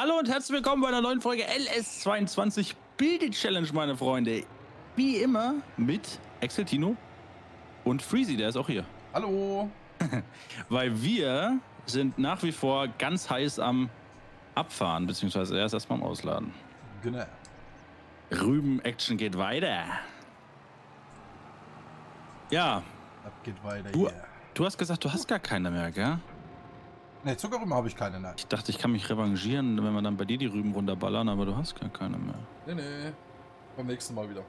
Hallo und herzlich willkommen bei einer neuen Folge LS22 Build it Challenge, meine Freunde. Wie immer mit Exceltino und Freasy, der ist auch hier. Hallo. Weil wir sind nach wie vor ganz heiß am Abfahren, beziehungsweise erstmal am Ausladen. Genau. Rüben-Action geht weiter. Ja. Ab geht weiter, du hast gesagt, du hast gar keine mehr, gell? Ne, Zuckerrüben habe ich keine, nein. Ich dachte, ich kann mich revanchieren, wenn wir dann bei dir die Rüben runterballern, aber du hast gar keine mehr. Ne, ne. Beim nächsten Mal wieder.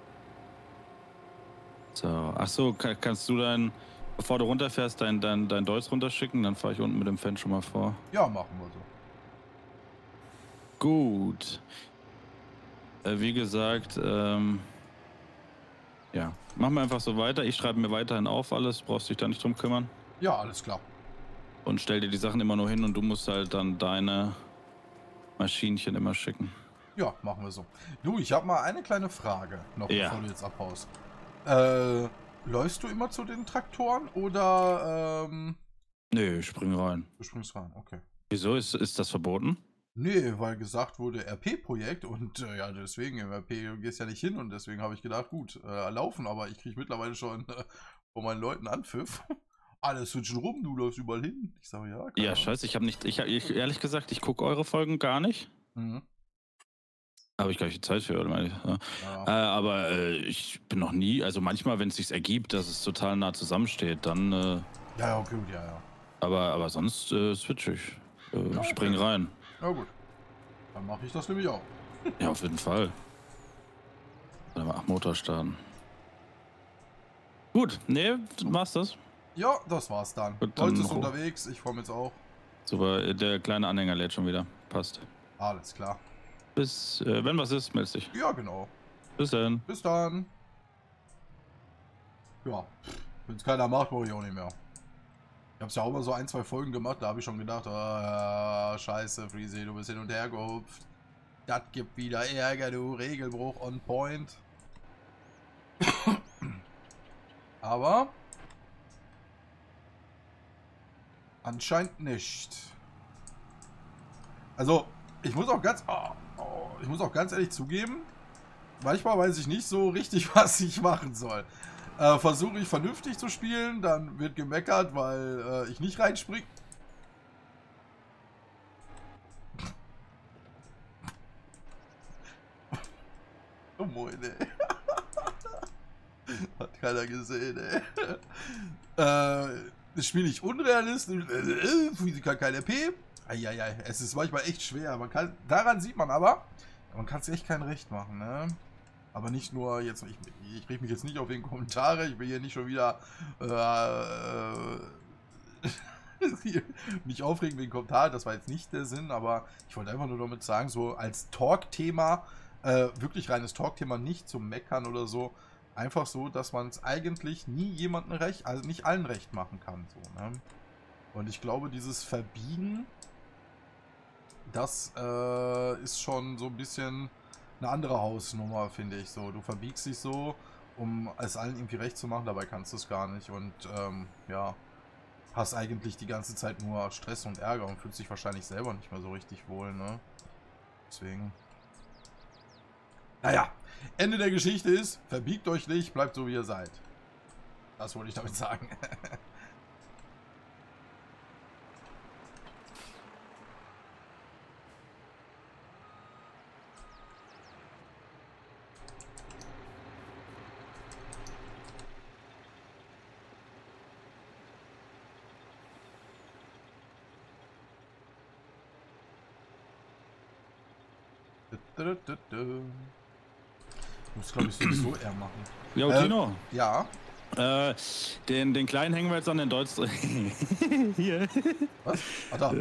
So, ach so, kannst du dein, bevor du runterfährst, dein Deutsch runterschicken, dann fahre ich unten mit dem Fendt schon mal vor. Ja, machen wir so. Gut. Wie gesagt, ja, machen wir einfach so weiter. Ich schreibe mir weiterhin auf alles, brauchst dich da nicht drum kümmern. Ja, alles klar. Und stell dir die Sachen immer nur hin und du musst halt dann deine Maschinchen immer schicken. Ja, machen wir so. Du, ich habe mal eine kleine Frage, noch bevor du jetzt abhaust. Läufst du immer zu den Traktoren oder, Nee, ich spring rein. Du springst rein, okay. Wieso? Ist das verboten? Nee, weil gesagt wurde RP-Projekt und ja, deswegen im RP gehst ja nicht hin und deswegen habe ich gedacht, gut, laufen, aber ich kriege mittlerweile schon von meinen Leuten Anpfiff. Alle switchen rum, du läufst überall hin. Ich sage ja. Ja, scheiße, ich habe nicht. Ich ehrlich gesagt, ich gucke eure Folgen gar nicht. Mhm. Habe ich gar nicht Zeit für, oder meine ich. Ja. Ja. Aber ich bin noch nie. Also manchmal, wenn es sich ergibt, dass es total nah zusammensteht, dann. Ja, okay, gut, ja, ja. Aber sonst switch ich. Ja, spring okay. Rein. Ja, gut. Dann mache ich das nämlich auch. Ja, auf jeden Fall. Dann mal Motor starten. Gut, nee, machst das. Ja, das war's dann. Heute ist unterwegs, ich freue mich jetzt auch. Super, der kleine Anhänger lädt schon wieder. Passt. Alles klar. Bis, wenn was ist, melde dich. Ja, genau. Bis dann. Bis dann. Ja, wenn es keiner macht, brauche ich auch nicht mehr. Ich hab's ja auch mal so 1, 2 Folgen gemacht, da habe ich schon gedacht, scheiße, Freezy, du bist hin und her gehupft. Das gibt wieder Ärger, du Regelbruch on point. Aber... anscheinend nicht. Also, ich muss auch ganz ehrlich zugeben, manchmal weiß ich nicht so richtig, was ich machen soll. Versuche ich vernünftig zu spielen, dann wird gemeckert, weil ich nicht reinspringe. Oh moin, ey. Hat keiner gesehen, ey. Das Spiel nicht unrealistisch, Physiker kein RP. Eieiei, es ist manchmal echt schwer. Man kann, daran sieht man aber, man kann es echt kein Recht machen, ne? Aber nicht nur jetzt, ich reg mich jetzt nicht auf wegen Kommentare, ich will hier nicht schon wieder mich aufregen wegen Kommentare, das war jetzt nicht der Sinn, aber ich wollte einfach nur damit sagen, so als Talk-Thema, wirklich reines Talk-Thema, nicht zum Meckern oder so. Einfach so, dass man es eigentlich nie jemandem recht, also nicht allen recht machen kann. So, ne? Und ich glaube, dieses Verbiegen, das ist schon so ein bisschen eine andere Hausnummer, finde ich. So, du verbiegst dich so, um es allen irgendwie recht zu machen, dabei kannst du es gar nicht. Und ja, hast eigentlich die ganze Zeit nur Stress und Ärger und fühlst dich wahrscheinlich selber nicht mehr so richtig wohl. Ne? Deswegen... naja, Ende der Geschichte ist, verbiegt euch nicht, bleibt so wie ihr seid. Das wollte ich damit sagen. Das glaube ich sowieso eher machen. Ja, Tino. Ja. Den kleinen hängen wir jetzt an den Deutsch. Hier. Was? Ah, da.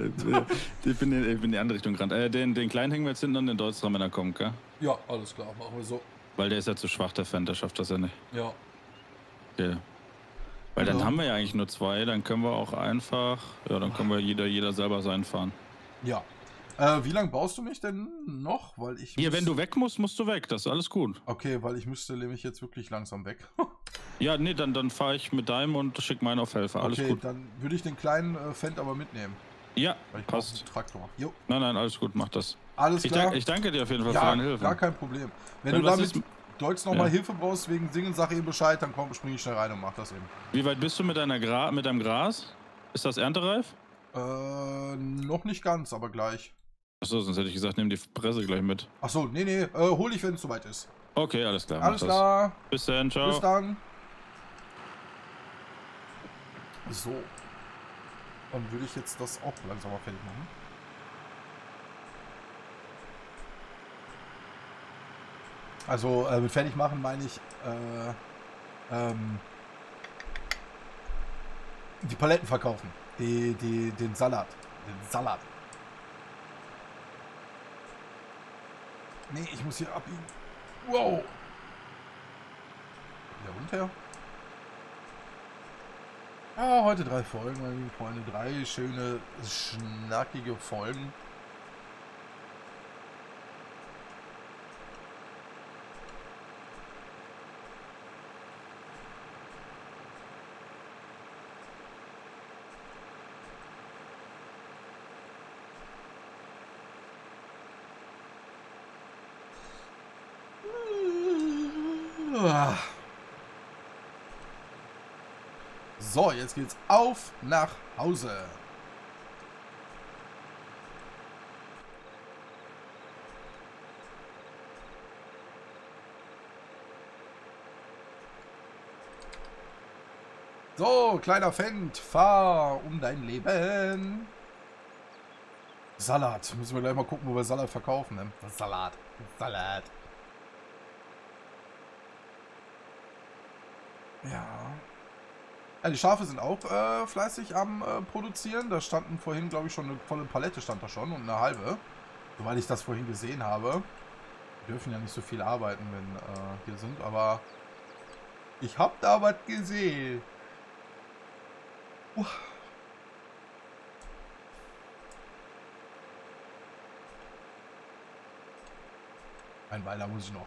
Ich bin in die andere Richtung gerannt. Den kleinen hängen wir jetzt hinten an den Deutsch dran, wenn er kommt, gell? Ja, alles klar, machen wir so. Weil der ist ja zu schwach, der Fendt, der schafft das ja nicht. Ja. Okay. Weil dann haben wir ja eigentlich nur 2, dann können wir auch einfach. Ja, dann können wir jeder selber sein fahren. Ja. Wie lange baust du mich denn noch? Weil ich wenn du weg musst, musst du weg. Das ist alles gut. Okay, weil ich müsste nämlich jetzt wirklich langsam weg. Ja, nee, dann fahre ich mit deinem und schick meinen auf Helfer. Alles gut. Okay, dann würde ich den kleinen Fendt aber mitnehmen. Ja, ich passt. Traktor. Jo. Nein, nein, alles gut, mach das. Alles klar. Ich danke dir auf jeden Fall für deine Hilfe. Gar kein Problem. Wenn du damit Deutsch nochmal Hilfe brauchst wegen Singen, sag eben Bescheid, dann komm, spring ich schnell rein und mach das eben. Wie weit bist du mit deinem Gras? Ist das erntereif? Noch nicht ganz, aber gleich. Achso, sonst hätte ich gesagt, nimm die Presse gleich mit. Achso, nee, nee, hol dich, wenn es soweit ist. Okay, alles klar. Alles klar. Bis dann, ciao. Bis dann. So. Dann würde ich jetzt das auch langsam mal fertig machen. Also, mit fertig machen meine ich, die Paletten verkaufen. Den Salat. Den Salat. Nee, ich muss hier abbiegen. Wow! Wieder runter. Ja, heute 3 Folgen, meine lieben Freunde. 3 schöne, schnackige Folgen. So, jetzt geht's auf nach Hause. So, kleiner Fendt, fahr um dein Leben. Salat. Müssen wir gleich mal gucken, wo wir Salat verkaufen. Ne? Salat. Salat. Ja. Ja, die Schafe sind auch fleißig am Produzieren. Da standen vorhin, glaube ich, schon eine volle Palette stand da schon und eine halbe. Soweit ich das vorhin gesehen habe. Die dürfen ja nicht so viel arbeiten, wenn hier sind, aber ich habe da was gesehen. Uff. Ein Weiler muss ich noch.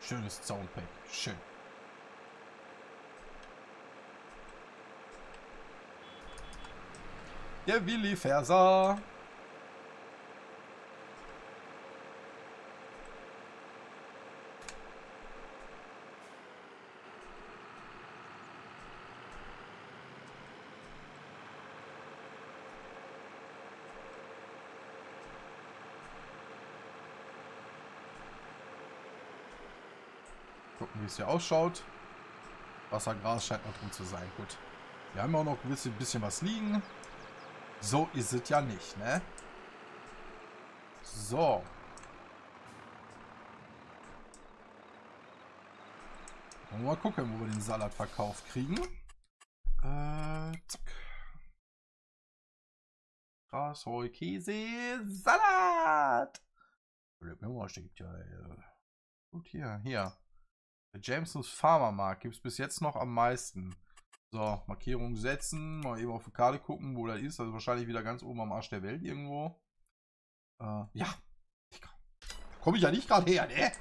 Schönes Soundpack. Schön. Der Willi Pferser. Gucken, wie es hier ausschaut. Wassergras scheint noch drin zu sein. Gut. Wir haben auch noch ein bisschen was liegen. So ist es ja nicht, ne? So. Wollen wir mal gucken, wo wir den Salat verkauft kriegen. Zack. Gras, Heu, Käse, Salat! Gut, hier, hier. Jamesons Farmermarkt gibt es bis jetzt noch am meisten. So, Markierung setzen. Mal eben auf die Karte gucken, wo das ist. Also wahrscheinlich wieder ganz oben am Arsch der Welt irgendwo. Ja. Komme ich ja nicht gerade her, ne?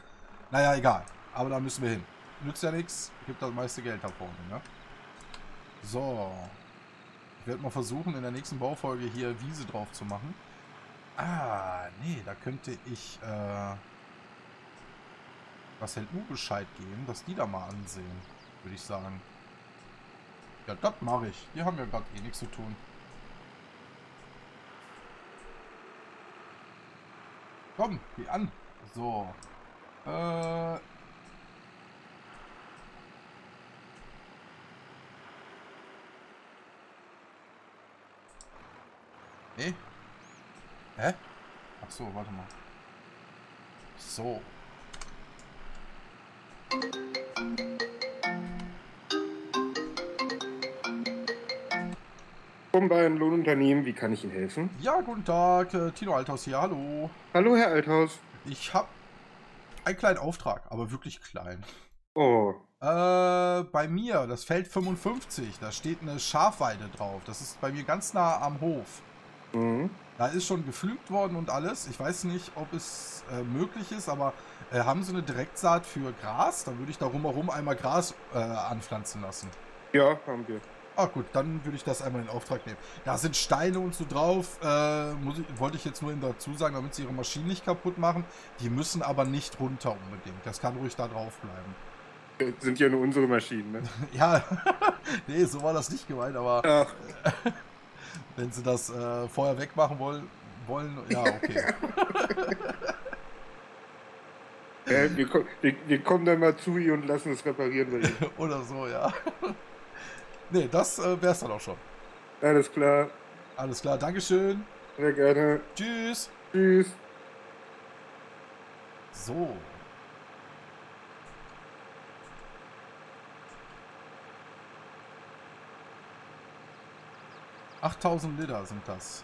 Naja, egal. Aber da müssen wir hin. Nützt ja nichts. Gibt das meiste Geld da vorne, ne? So. Ich werde mal versuchen, in der nächsten Baufolge hier Wiese drauf zu machen. Ah, nee, da könnte ich, was LU Bescheid geben, dass die da mal ansehen, würde ich sagen. Ja, das mache ich. Die haben ja gerade eh nichts zu tun. Komm, geh an. So. Nee. Hä? Ach so, warte mal. So. Willkommen bei einem Lohnunternehmen, wie kann ich Ihnen helfen? Ja, guten Tag, Tino Althaus hier, hallo. Hallo, Herr Althaus. Ich habe einen kleinen Auftrag, aber wirklich klein. Oh. Bei mir, das Feld 55, da steht eine Schafweide drauf. Das ist bei mir ganz nah am Hof. Mhm. Da ist schon gefilmt worden und alles. Ich weiß nicht, ob es möglich ist, aber haben Sie eine Direktsaat für Gras? Dann würde ich da rumherum einmal Gras anpflanzen lassen. Ja, haben wir. Ah gut, dann würde ich das einmal in Auftrag nehmen. Da sind Steine und so drauf. Wollte ich jetzt nur dazu sagen, damit Sie Ihre Maschinen nicht kaputt machen. Die müssen aber nicht runter unbedingt. Das kann ruhig da drauf bleiben. Das sind ja nur unsere Maschinen, ne? Ja, nee, so war das nicht gemeint, aber... Ja. Wenn Sie das vorher wegmachen wollen, ja, okay. Wir kommen dann mal zu ihr und lassen es reparieren bei ihr. Oder so, ja. Nee, das wär's dann auch schon. Alles klar. Alles klar, Dankeschön. Sehr gerne. Tschüss. Tschüss. So. $8000 Liter sind das.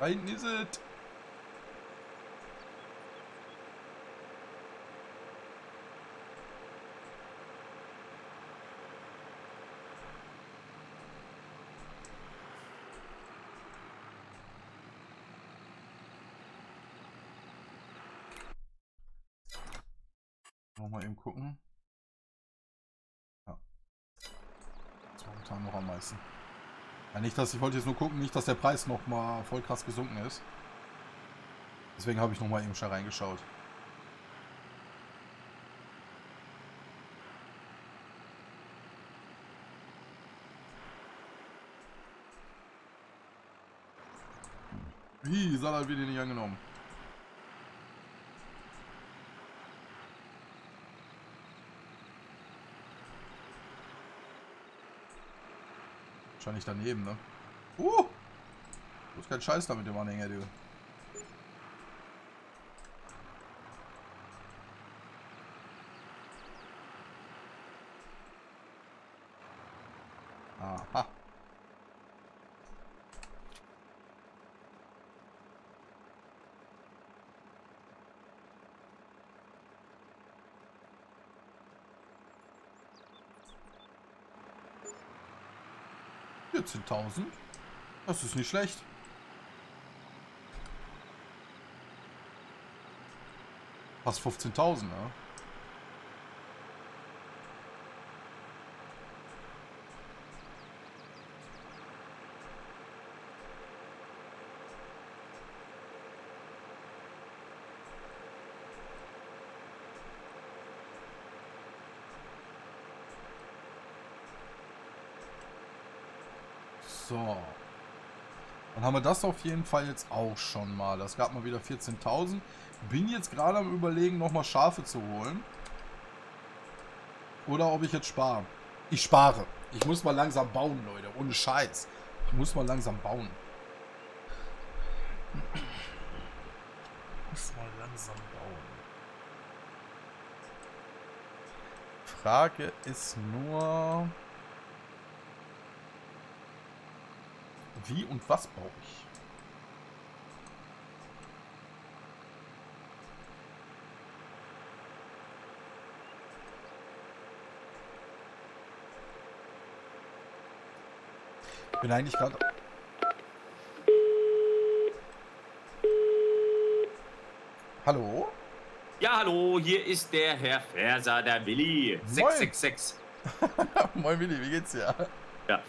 Da hinten ist es. Nochmal eben gucken. Ja. Das war momentan noch am meisten. Ja, nicht, dass ich wollte jetzt nur gucken, nicht, dass der Preis noch mal voll krass gesunken ist. Deswegen habe ich noch mal eben schnell reingeschaut. Wie, Salat wird hier nicht angenommen. Wahrscheinlich daneben, ne? Du hast keinen Scheiß da mit dem Anhänger, du. Aha. $14.000. Das ist nicht schlecht. Fast 15.000, ne? So, dann haben wir das auf jeden Fall jetzt auch schon mal. Das gab mal wieder 14.000. Bin jetzt gerade am Überlegen, nochmal Schafe zu holen. Oder ob ich jetzt spare. Ich spare. Ich muss mal langsam bauen, Leute. Ohne Scheiß. Ich muss mal langsam bauen. Ich muss mal langsam bauen. Frage ist nur... Wie und was brauche ich? Ich bin eigentlich gerade... Hallo? Ja, hallo, hier ist der Herr Pferser, der Willi. 666. Moin Willi, wie geht's dir? Ja,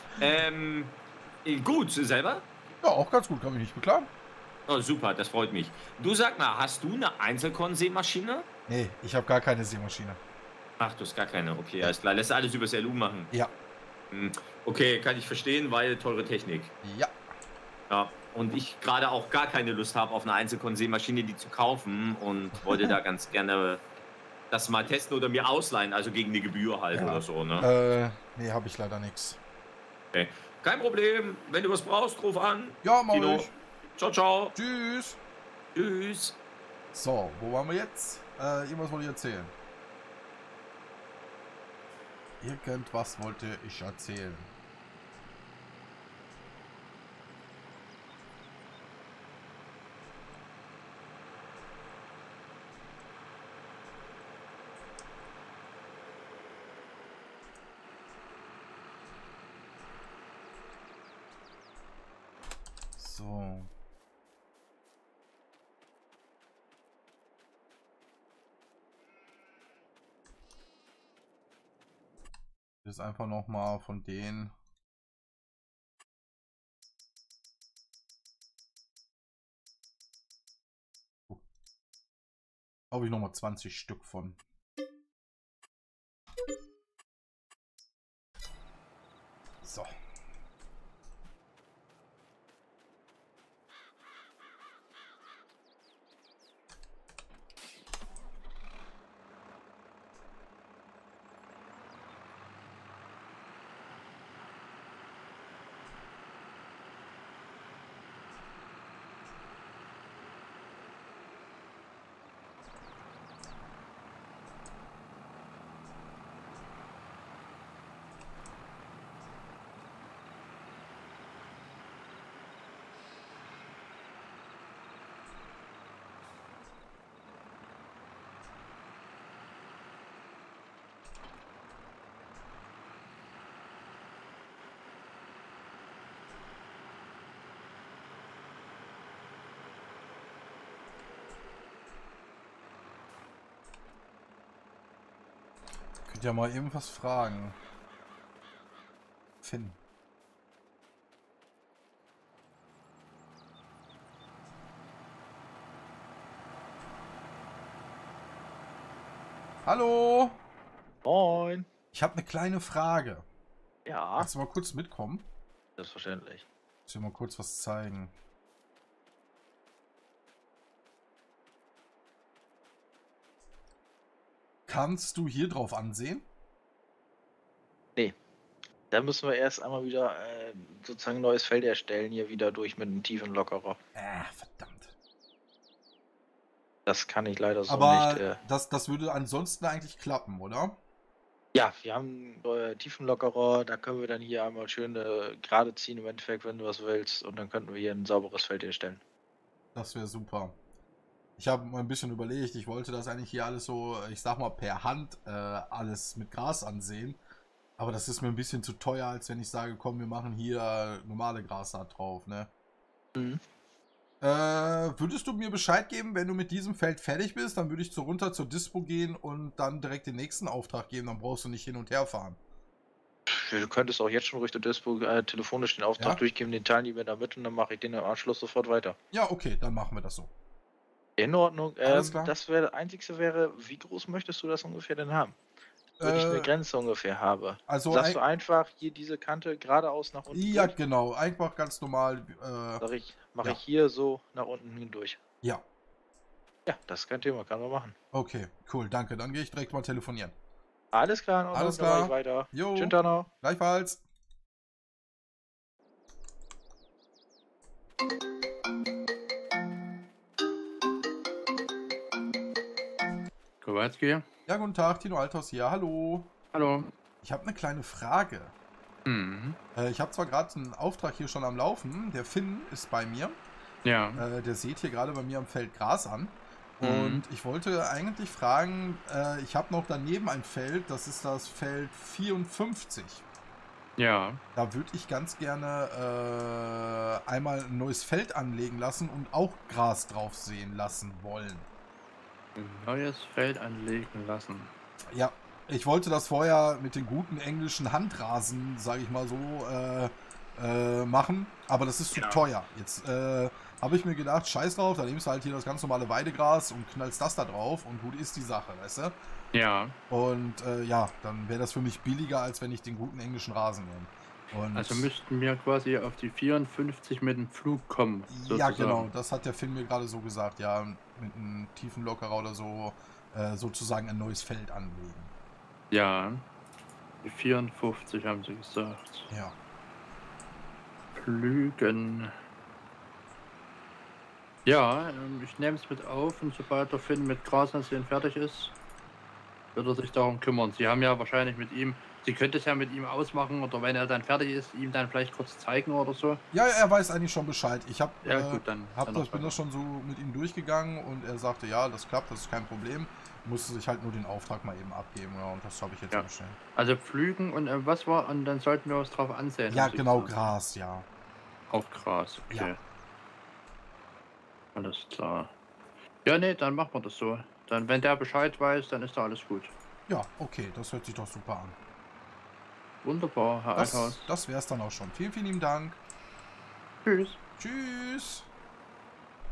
gut, selber? Ja, auch ganz gut, kann mich nicht beklagen. Oh, super, das freut mich. Du, sag mal, hast du eine Einzelkorn-Sämaschine? Nee, ich habe gar keine Sämaschine. Ach, du hast gar keine, okay, alles klar. Lässt alles übers LU machen? Ja. Okay, kann ich verstehen, weil teure Technik. Ja. Ja, und ich gerade auch gar keine Lust habe, auf eine Einzelkorn-Sämaschine die zu kaufen und wollte da ganz gerne das mal testen oder mir ausleihen, also gegen die Gebühr halt oder so, ne? Nee, habe ich leider nichts. Okay. Kein Problem, wenn du was brauchst, ruf an. Ja, mach ich. Ciao, ciao. Tschüss. Tschüss. So, wo waren wir jetzt? Irgendwas wollte ich erzählen. Irgendwas wollte ich erzählen. So. Jetzt einfach nochmal von denen. Oh. Habe ich nochmal 20 Stück von. So. Ja, mal eben was fragen. Finn. Hallo. Moin. Ich habe eine kleine Frage. Ja. Kannst du mal kurz mitkommen? Selbstverständlich. Ich will mal kurz was zeigen. Kannst du hier drauf ansehen? Nee. Da müssen wir erst einmal wieder sozusagen ein neues Feld erstellen, hier wieder durch mit einem tiefen Lockerer. Verdammt. Das kann ich leider so nicht. Aber das würde ansonsten eigentlich klappen, oder? Ja, wir haben tiefen Lockerer, da können wir dann hier einmal schön gerade ziehen im Endeffekt, wenn du was willst. Und dann könnten wir hier ein sauberes Feld erstellen. Das wäre super. Ich habe mal ein bisschen überlegt, ich wollte das eigentlich hier alles so, ich sag mal, per Hand alles mit Gras ansehen. Aber das ist mir ein bisschen zu teuer, als wenn ich sage, komm, wir machen hier normale Grassaat drauf, ne? Mhm. Würdest du mir Bescheid geben, wenn du mit diesem Feld fertig bist? Dann würde ich runter zur Dispo gehen und dann direkt den nächsten Auftrag geben, dann brauchst du nicht hin und her fahren. Du könntest auch jetzt schon Richtung Dispo telefonisch den Auftrag durchgeben, den teilen die mir da mit und dann mache ich den am Anschluss sofort weiter. Ja, okay, dann machen wir das so. In Ordnung. Das wäre das Einzige wäre, wie groß möchtest du das ungefähr denn haben? Wenn ich eine Grenze ungefähr habe. Also sagst du einfach hier diese Kante geradeaus nach unten. Ja, durch? Genau. Einfach ganz normal. Mache ich hier so nach unten hindurch. Ja. Ja, das ist kein Thema. Kann man machen. Okay, cool. Danke. Dann gehe ich direkt mal telefonieren. Alles klar. In Ordnung, alles klar. Dann weiter. Jo. Schönen Tag noch. Gleichfalls. Ja, guten Tag, Tino Althaus hier. Hallo. Hallo. Ich habe eine kleine Frage. Mhm. Ich habe zwar gerade einen Auftrag hier schon am Laufen. Der Finn ist bei mir. Ja. Der sieht hier gerade bei mir am Feld Gras an. Mhm. Und ich wollte eigentlich fragen, ich habe noch daneben ein Feld. Das ist das Feld 54. Ja. Da würde ich ganz gerne einmal ein neues Feld anlegen lassen und auch Gras drauf sehen lassen wollen. Ein neues Feld anlegen lassen. Ja, ich wollte das vorher mit den guten englischen Handrasen, sage ich mal so, machen, aber das ist zu teuer. Jetzt habe ich mir gedacht, scheiß drauf, da nimmst du halt hier das ganz normale Weidegras und knallst das da drauf und gut ist die Sache, weißt du? Ja. Und ja, dann wäre das für mich billiger, als wenn ich den guten englischen Rasen nehme. Und also müssten wir quasi auf die 54 mit dem Flug kommen. Sozusagen. Ja, genau, das hat der Finn mir gerade so gesagt. Ja, mit einem tiefen Lockerer oder so sozusagen ein neues Feld anlegen. Ja, die 54 haben sie gesagt. Ja. Pflügen. Ja, ich nehme es mit auf und sobald der Finn mit Grasnarziehen fertig ist, wird er sich darum kümmern. Sie haben ja wahrscheinlich mit ihm, Sie könnte es ja mit ihm ausmachen oder wenn er dann fertig ist, ihm dann vielleicht kurz zeigen oder so. Ja, er weiß eigentlich schon Bescheid. Ich hab, ja, gut, dann ich bin das schon so mit ihm durchgegangen und er sagte, ja, das klappt, das ist kein Problem. Musste sich halt nur den Auftrag mal eben abgeben, ja, und das habe ich jetzt ja schnell. Also pflügen und was war, und dann sollten wir uns drauf ansehen. Ja, genau, Gras, ja. Auch Gras, okay. Ja. Alles klar. Ja, nee, dann machen wir das so. Dann, wenn der Bescheid weiß, dann ist da alles gut. Ja, okay, das hört sich doch super an. Wunderbar, Herr Althaus. Das wäre es dann auch schon. Vielen, vielen lieben Dank. Tschüss. Tschüss.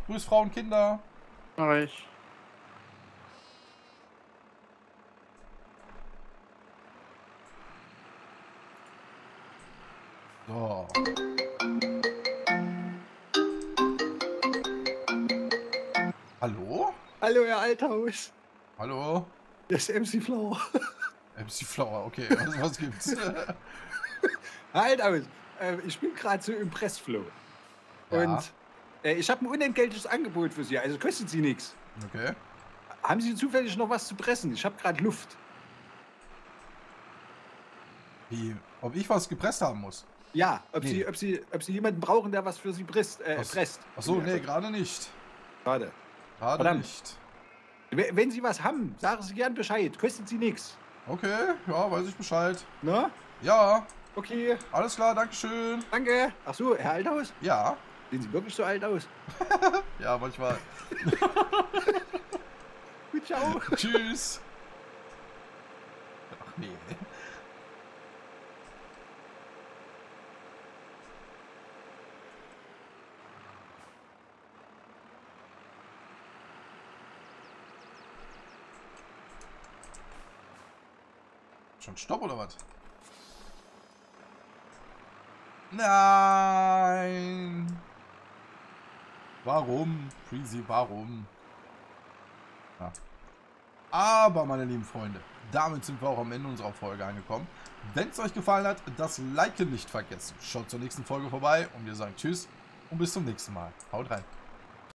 Grüß Frau und Kinder. Reich. So. Hallo? Hallo, Herr Althaus. Hallo. Das ist MC Flower. MC Flower, okay. Was gibt's? Herr Althaus, ich bin gerade so im Pressflow. Ja. Und ich habe ein unentgeltliches Angebot für Sie, also kostet Sie nichts. Okay. Haben Sie zufällig noch was zu pressen? Ich habe gerade Luft. Wie? Ob ich was gepresst haben muss? Ja, ob Sie jemanden brauchen, der was für Sie presst. Achso, nee, gerade nicht. Schade. Gerade nicht. Wenn Sie was haben, sagen Sie gern Bescheid. Kostet Sie nichts. Okay, ja, weiß ich Bescheid. Na? Ja. Okay. Alles klar, Dankeschön. Danke. Ach so, Herr Althaus? Ja. Sehen Sie wirklich so alt aus? Ja, manchmal. Gut, ciao. Tschüss. Ach nee. Stopp oder was? Nein. Warum? Freasy, warum? Ja. Aber meine lieben Freunde, damit sind wir auch am Ende unserer Folge angekommen. Wenn es euch gefallen hat, das Like nicht vergessen. Schaut zur nächsten Folge vorbei und wir sagen Tschüss und bis zum nächsten Mal. Haut rein.